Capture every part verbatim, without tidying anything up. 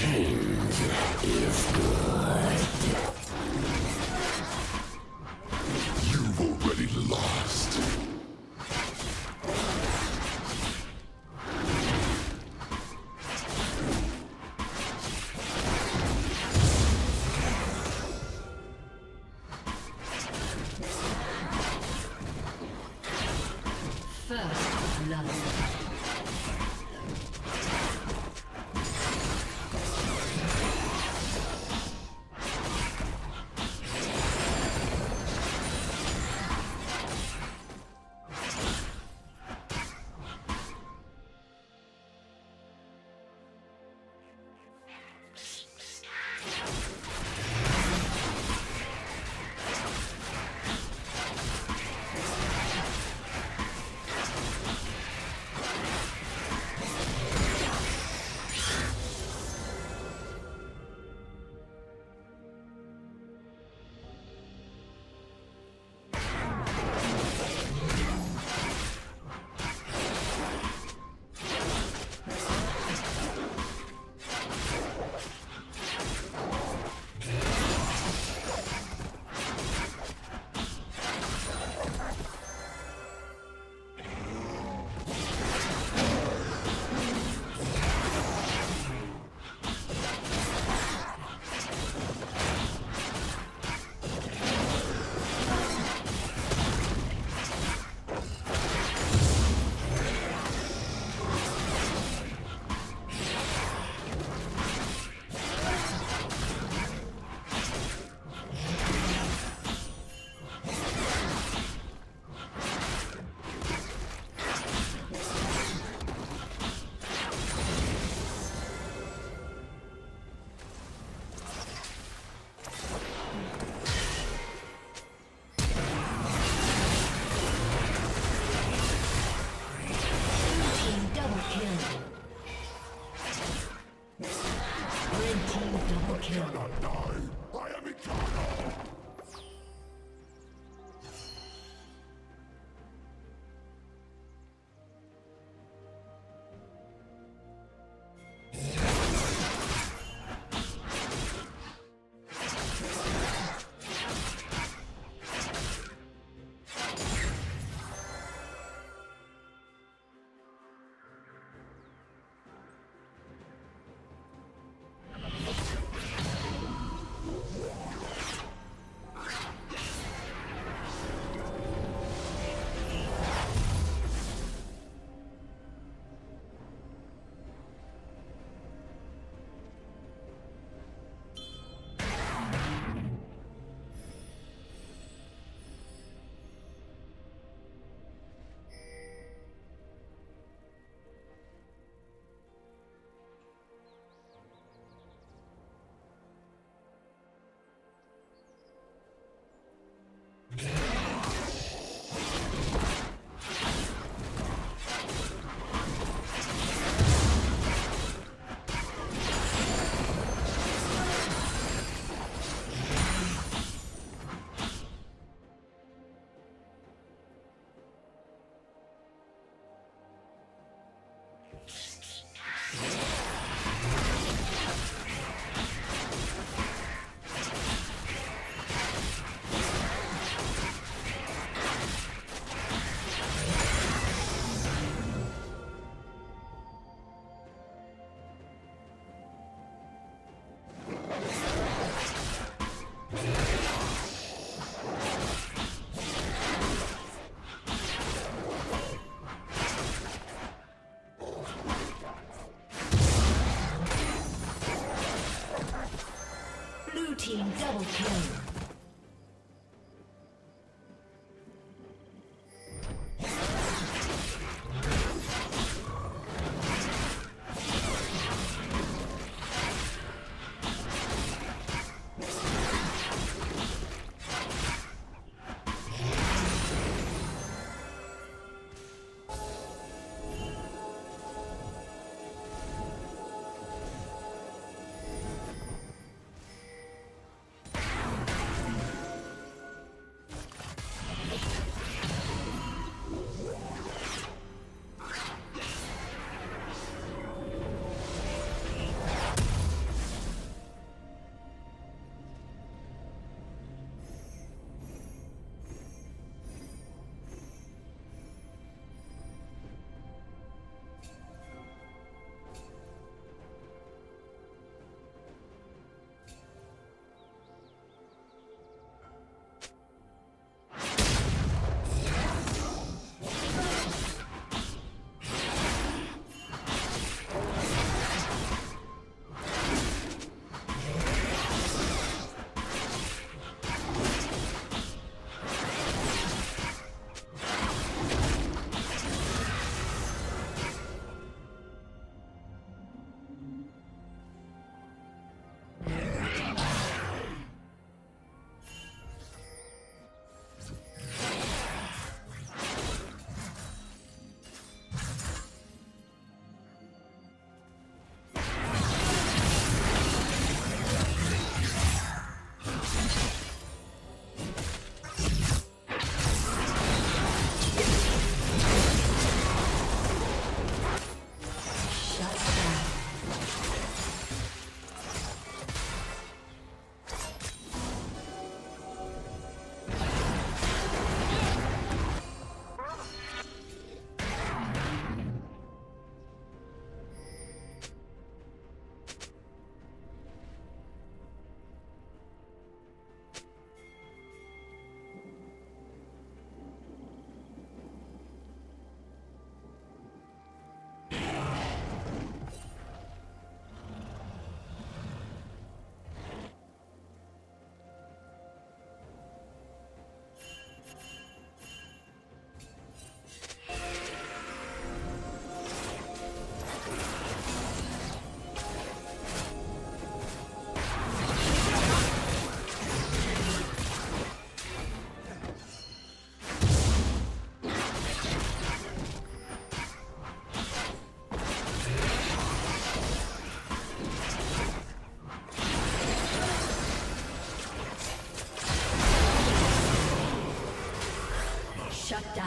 Change is good. You've already lost. First love. Double kill.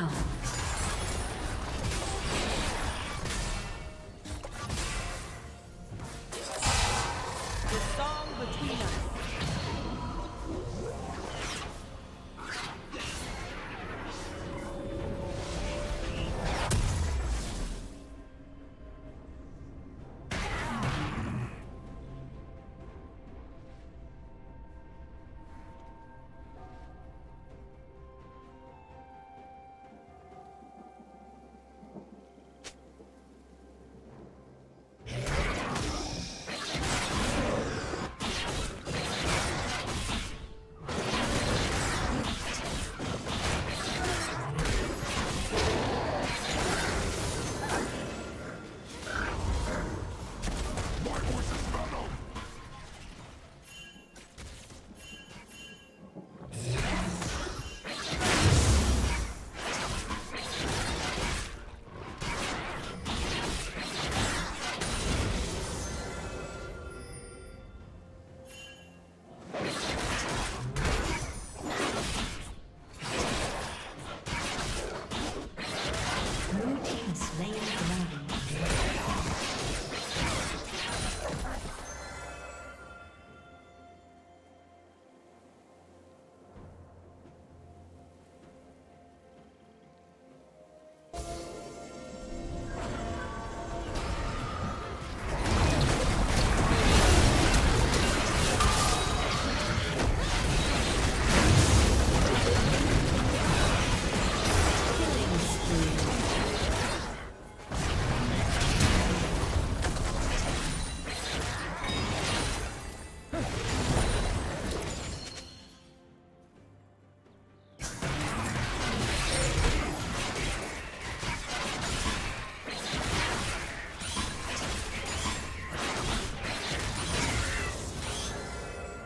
down. The song between us.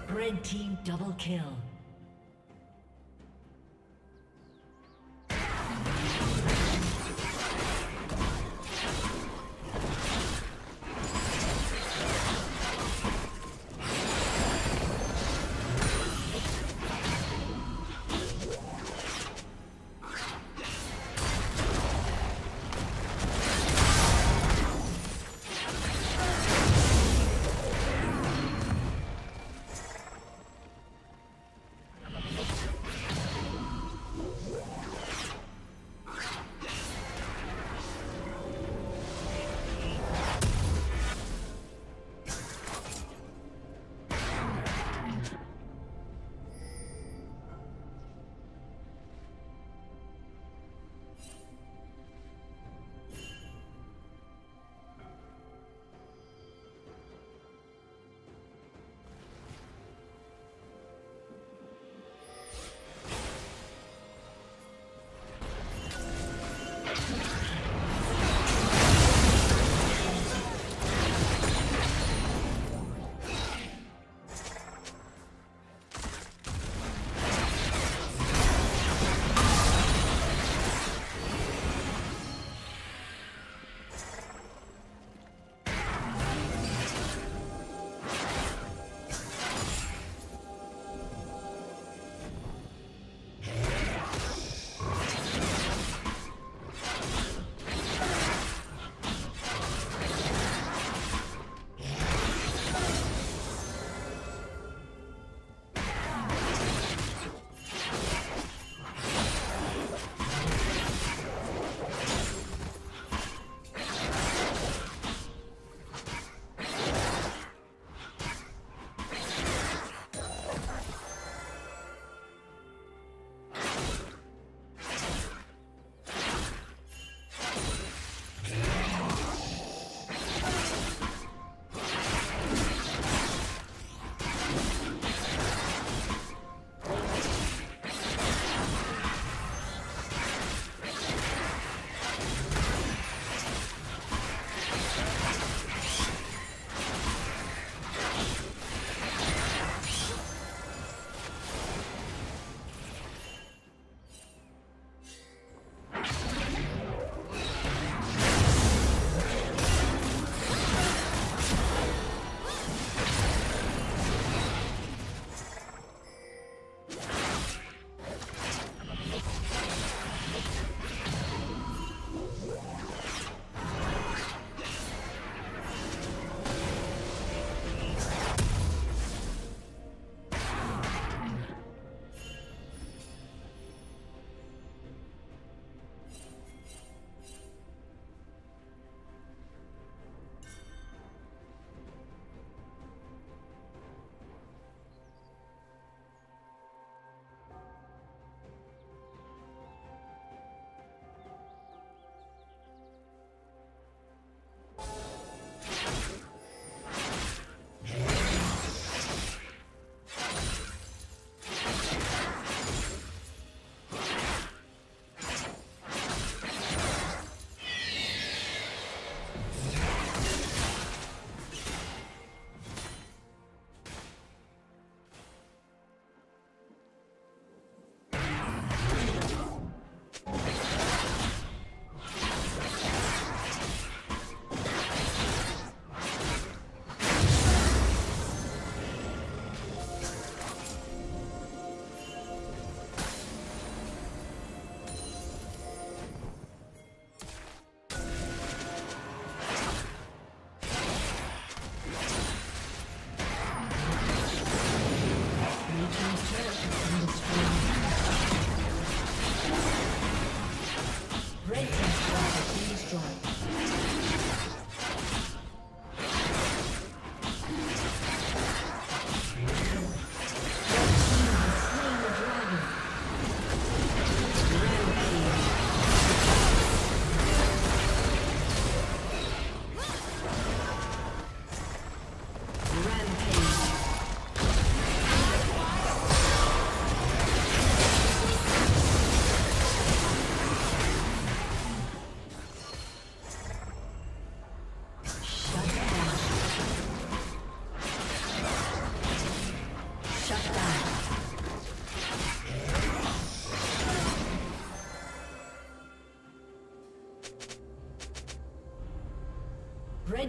Red team double kill.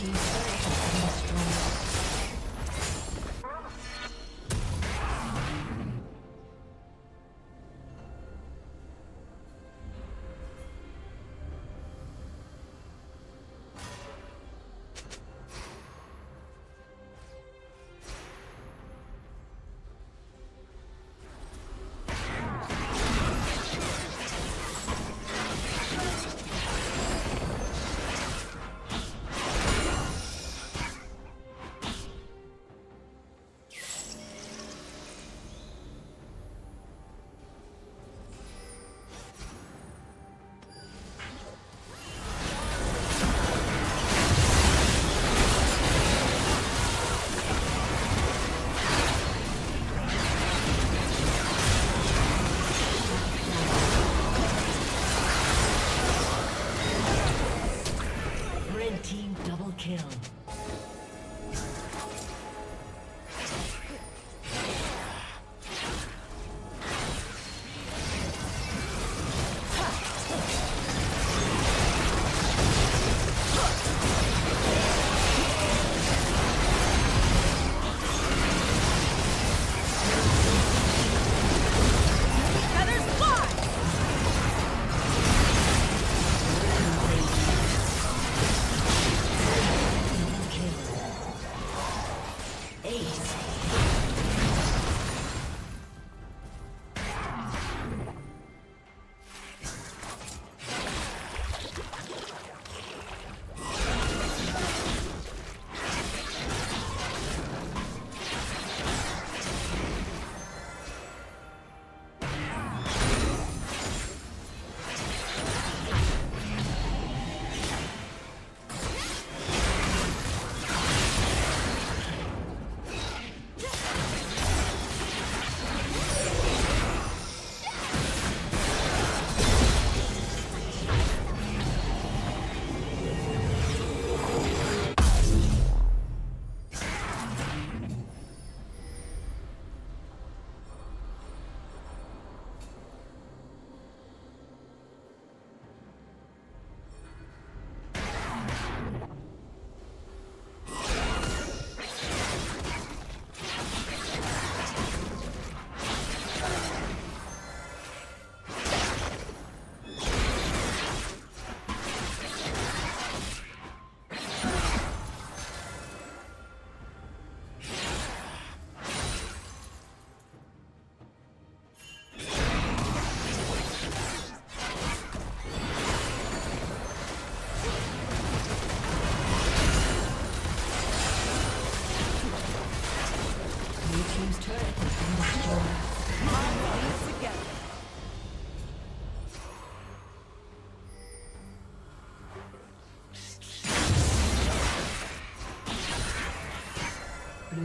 Blue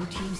team's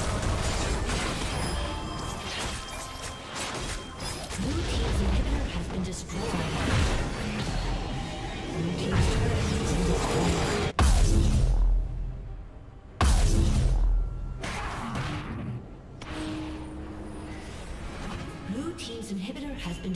Been destroyed. Blue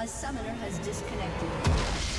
A summoner has disconnected.